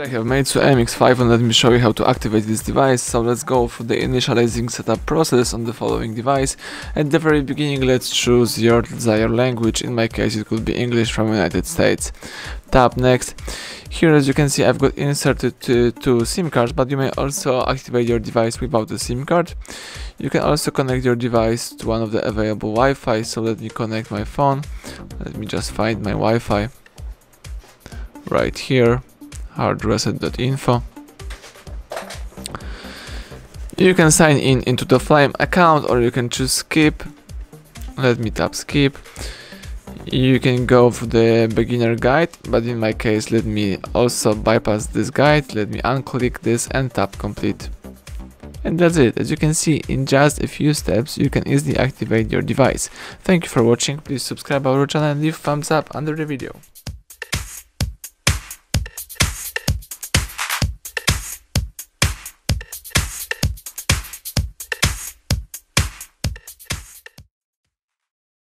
Here I have made so MX5 and let me show you how to activate this device. So let's go through the initializing setup process on the following device. At the very beginning let's choose your desired language, in my case it could be English from United States. Tap next. Here as you can see I've got inserted two SIM cards, but you may also activate your device without a SIM card. You can also connect your device to one of the available Wi-Fi, so let me connect my phone. Let me just find my Wi-Fi. Right here, HardReset.Info. You can sign in into the Flyme account, or you can choose skip. Let me tap skip. You can go for the beginner guide, but in my case let me also bypass this guide. Let me unclick this and tap complete. And that's it. As you can see, in just a few steps you can easily activate your device. Thank you for watching. Please subscribe our channel and leave thumbs up under the video.